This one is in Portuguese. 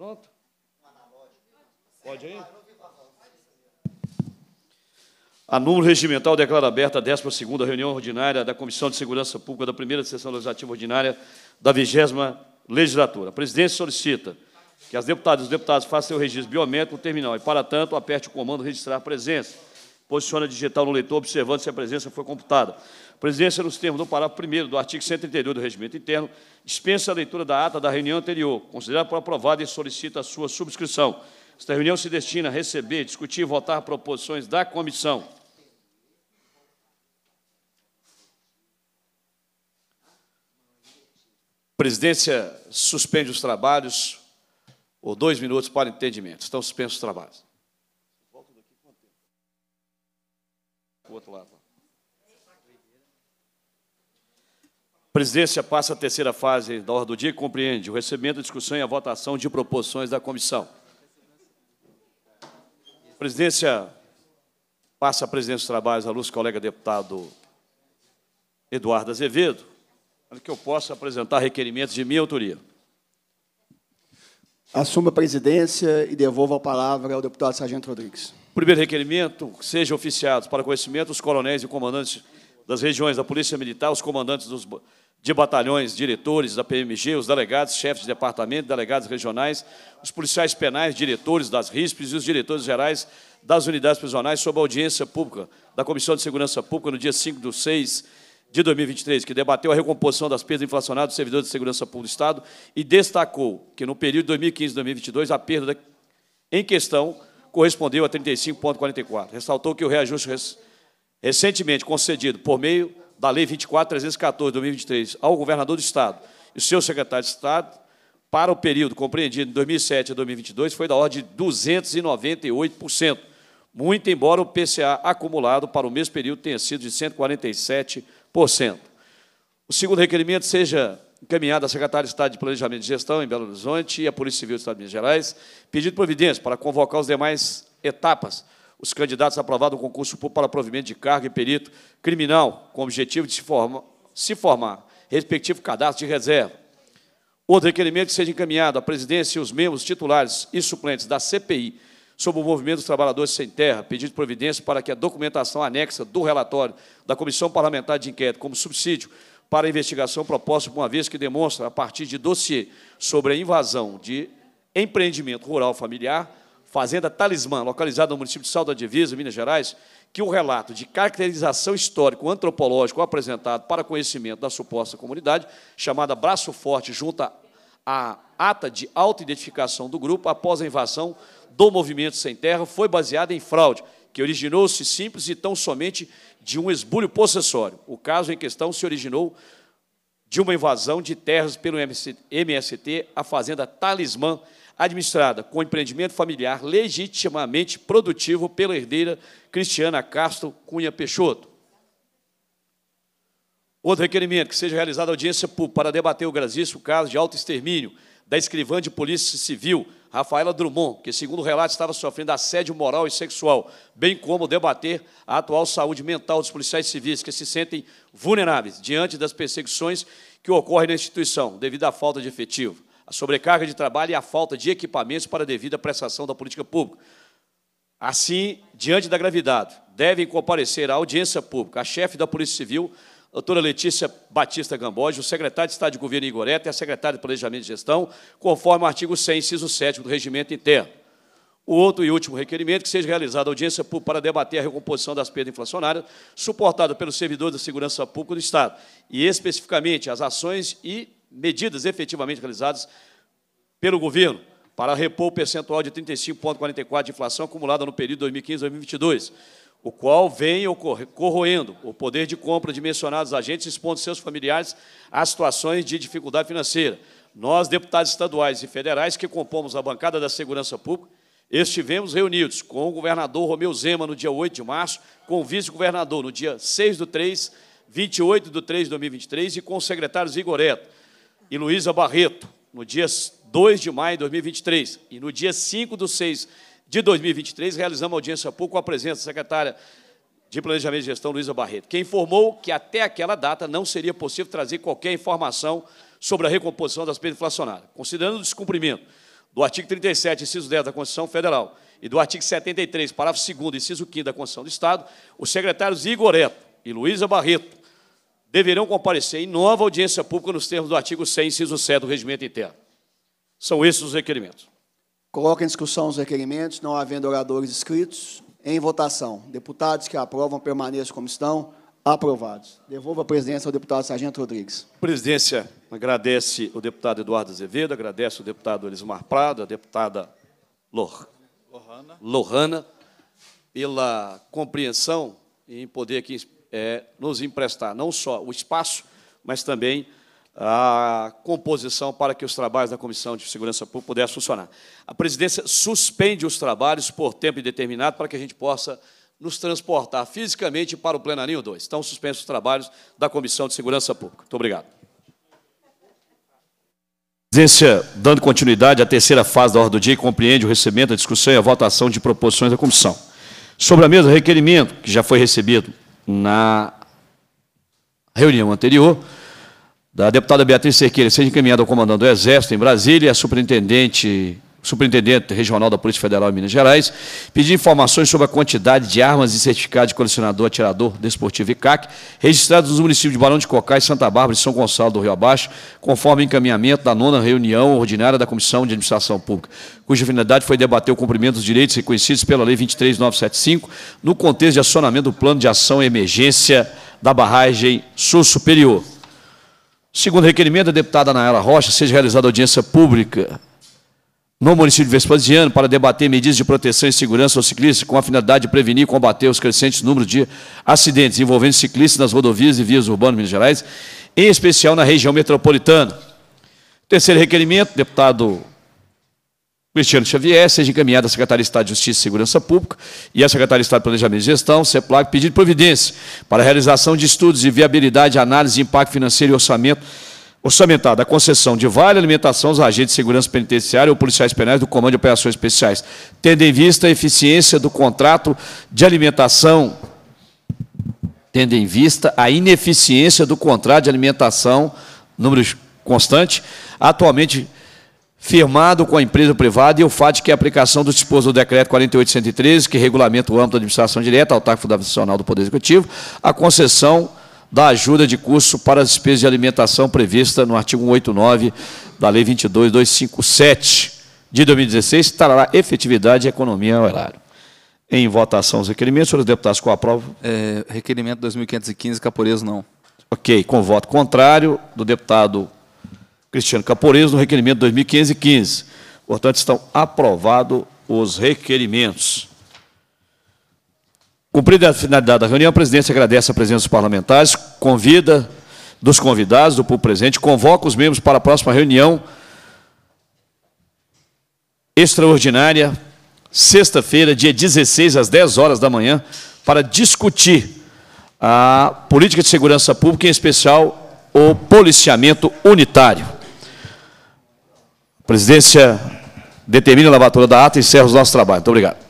Pronto? Pode aí? A número regimental declara aberta a 12ª reunião ordinária da Comissão de Segurança Pública da 1ª Sessão Legislativa Ordinária da 20ª Legislatura. A presidência solicita que as deputadas e os deputados façam seu registro biométrico no terminal e, para tanto, aperte o comando registrar a presença. Posiciona digital no leitor, observando se a presença foi computada. A presidência, nos termos do parágrafo 1º do artigo 132 do Regimento Interno, dispensa a leitura da ata da reunião anterior, considerada por aprovada e solicita a sua subscrição. Esta reunião se destina a receber, discutir e votar proposições da comissão. A presidência suspende os trabalhos por 2 minutos para entendimento. Estão suspensos os trabalhos. O outro lado. A presidência passa a terceira fase da ordem do dia, que compreende o recebimento, a discussão e a votação de proposições da comissão. A presidência passa a presidência dos trabalhos à luz do colega deputado Eduardo Azevedo, para que eu possa apresentar requerimentos de minha autoria. Assumo a presidência e devolvo a palavra ao deputado Sargento Rodrigues. Primeiro requerimento, sejam oficiados para conhecimento os coronéis e comandantes das regiões da Polícia Militar, os comandantes de batalhões, diretores da PMG, os delegados, chefes de departamento, delegados regionais, os policiais penais, diretores das RISPs e os diretores gerais das unidades prisionais sob a audiência pública da Comissão de Segurança Pública no dia 5/6/2023, que debateu a recomposição das perdas inflacionadas dos servidores de segurança pública do Estado e destacou que, no período de 2015 e 2022, a perda em questão correspondeu a 35,44. Ressaltou que o reajuste recentemente concedido por meio da Lei 24.314, de 2023, ao governador do Estado e seu secretário de Estado, para o período compreendido de 2007 a 2022, foi da ordem de 298%, muito embora o PCA acumulado para o mesmo período tenha sido de 147%. O segundo requerimento seja encaminhado à Secretaria de Estado de Planejamento e Gestão, em Belo Horizonte, e à Polícia Civil do Estado de Minas Gerais, pedido de providência para convocar as demais etapas, os candidatos aprovados no concurso público para provimento de cargo e perito criminal, com o objetivo de se formar, respectivo cadastro de reserva. Outro requerimento que seja encaminhado à presidência e os membros titulares e suplentes da CPI sobre o movimento dos trabalhadores sem terra, pedido de providência para que a documentação anexa do relatório da Comissão Parlamentar de Inquérito como subsídio para a investigação proposta, uma vez que demonstra, a partir de dossiê sobre a invasão de empreendimento rural familiar, Fazenda Talismã, localizada no município de Sal da Divisa, Minas Gerais, que o relato de caracterização histórico-antropológico apresentado para conhecimento da suposta comunidade, chamada Braço Forte, junta à ata de autoidentificação do grupo após a invasão do movimento sem terra, foi baseada em fraude, que originou-se simples e tão somente de um esbulho possessório. O caso em questão se originou de uma invasão de terras pelo MST, a Fazenda Talismã, administrada com empreendimento familiar legitimamente produtivo pela herdeira Cristiana Castro Cunha Peixoto. Outro requerimento, que seja realizada audiência pública para debater o gravíssimo caso de autoextermínio da escrivã de Polícia Civil, Rafaela Drummond, que, segundo o relato, estava sofrendo assédio moral e sexual, bem como debater a atual saúde mental dos policiais civis, que se sentem vulneráveis diante das perseguições que ocorrem na instituição, devido à falta de efetivo, a sobrecarga de trabalho e a falta de equipamentos para a devida prestação da política pública. Assim, diante da gravidade, devem comparecer à audiência pública a chefe da Polícia Civil, a doutora Letícia Batista Gamboja, o secretário de Estado de Governo Igor Eto e a secretária de Planejamento e Gestão, conforme o artigo 100, inciso 7 do Regimento Interno. O outro e último requerimento, que seja realizada audiência pública para debater a recomposição das perdas inflacionárias suportada pelos servidores da Segurança Pública do Estado e, especificamente, as ações e medidas efetivamente realizadas pelo governo para repor o percentual de 35,44% de inflação acumulada no período 2015-2022, o qual vem corroendo o poder de compra de mencionados agentes, expondo seus familiares a situações de dificuldade financeira. Nós, deputados estaduais e federais, que compomos a bancada da Segurança Pública, estivemos reunidos com o governador Romeu Zema no dia 8 de março, com o vice-governador no dia 6/3, 28/3/2023, e com os secretários Igor Eto e Luísa Barreto, no dia 2 de maio de 2023, e no dia 5/6, de 2023, realizamos audiência pública com a presença da secretária de Planejamento e Gestão, Luísa Barreto, que informou que até aquela data não seria possível trazer qualquer informação sobre a recomposição das perdas inflacionárias. Considerando o descumprimento do artigo 37, inciso 10 da Constituição Federal e do artigo 73, parágrafo 2º, inciso 5º da Constituição do Estado, os secretários Igor Eto e Luísa Barreto deverão comparecer em nova audiência pública nos termos do artigo 100, inciso 7 do Regimento Interno. São esses os requerimentos. Coloco em discussão os requerimentos, não havendo oradores inscritos. Em votação, deputados que aprovam permaneçam como estão. Aprovados. Devolvo a presidência ao deputado Sargento Rodrigues. A presidência agradece o deputado Eduardo Azevedo, agradece o deputado Elismar Prado, a deputada Lorrana, pela compreensão em poder aqui nos emprestar não só o espaço, mas também a composição para que os trabalhos da Comissão de Segurança Pública pudessem funcionar. A presidência suspende os trabalhos por tempo indeterminado para que a gente possa nos transportar fisicamente para o Plenarinho 2. Estão suspensos os trabalhos da Comissão de Segurança Pública. Muito obrigado. Presidência, dando continuidade à terceira fase da ordem do dia, que compreende o recebimento, a discussão e a votação de proposições da comissão. Sobre a mesa, requerimento, que já foi recebido na reunião anterior, da deputada Beatriz Serqueira, seja encaminhada ao comandante do Exército em Brasília e à Superintendente Regional da Polícia Federal em Minas Gerais, pedir informações sobre a quantidade de armas e certificado de colecionador, atirador, desportivo e CAC, registrados nos municípios de Barão de Cocais, Santa Bárbara e São Gonçalo do Rio Abaixo, conforme encaminhamento da 9ª reunião ordinária da Comissão de Administração Pública, cuja finalidade foi debater o cumprimento dos direitos reconhecidos pela Lei 23.975, no contexto de acionamento do Plano de Ação e Emergência da Barragem Sul Superior. Segundo requerimento da deputada Nayara Rocha, seja realizada audiência pública no município de Vespasiano, para debater medidas de proteção e segurança aos ciclistas, com a finalidade de prevenir e combater os crescentes números de acidentes envolvendo ciclistas nas rodovias e vias urbanas de Minas Gerais, em especial na região metropolitana. Terceiro requerimento, deputado Cristiano Xavier, seja encaminhada à Secretaria de Estado de Justiça e Segurança Pública e à Secretaria de Estado de Planejamento e Gestão, CEPLAG, pedido de providência para a realização de estudos de viabilidade, análise de impacto financeiro e orçamento, orçamentada a concessão de vale alimentação aos agentes de segurança penitenciária ou policiais penais do Comando de Operações Especiais, tendo em vista a eficiência do contrato de alimentação, tendo em vista a ineficiência do contrato de alimentação, número constante, atualmente firmado com a empresa privada, e o fato de que a aplicação do disposto do decreto 48.113, que regulamenta o âmbito da administração direta, autarca fundacional do Poder Executivo, a concessão da ajuda de custo para as despesas de alimentação prevista no artigo 189 da Lei 22.257 de 2016, trará efetividade e economia ao erário. Em votação os requerimentos, senhores deputados, com a prova? Requerimento 2.515, Caporezzo não. Ok, com voto contrário do deputado Cristiano Caporezzo, no requerimento 2.515. Portanto, estão aprovados os requerimentos. Cumprida a finalidade da reunião, a presidência agradece a presença dos parlamentares, convida dos convidados, do público presente, convoca os membros para a próxima reunião extraordinária, sexta-feira, dia 16, às 10 horas da manhã, para discutir a política de segurança pública, em especial o policiamento unitário. A presidência determina a lavratura da ata e encerra os nossos trabalhos. Muito obrigado.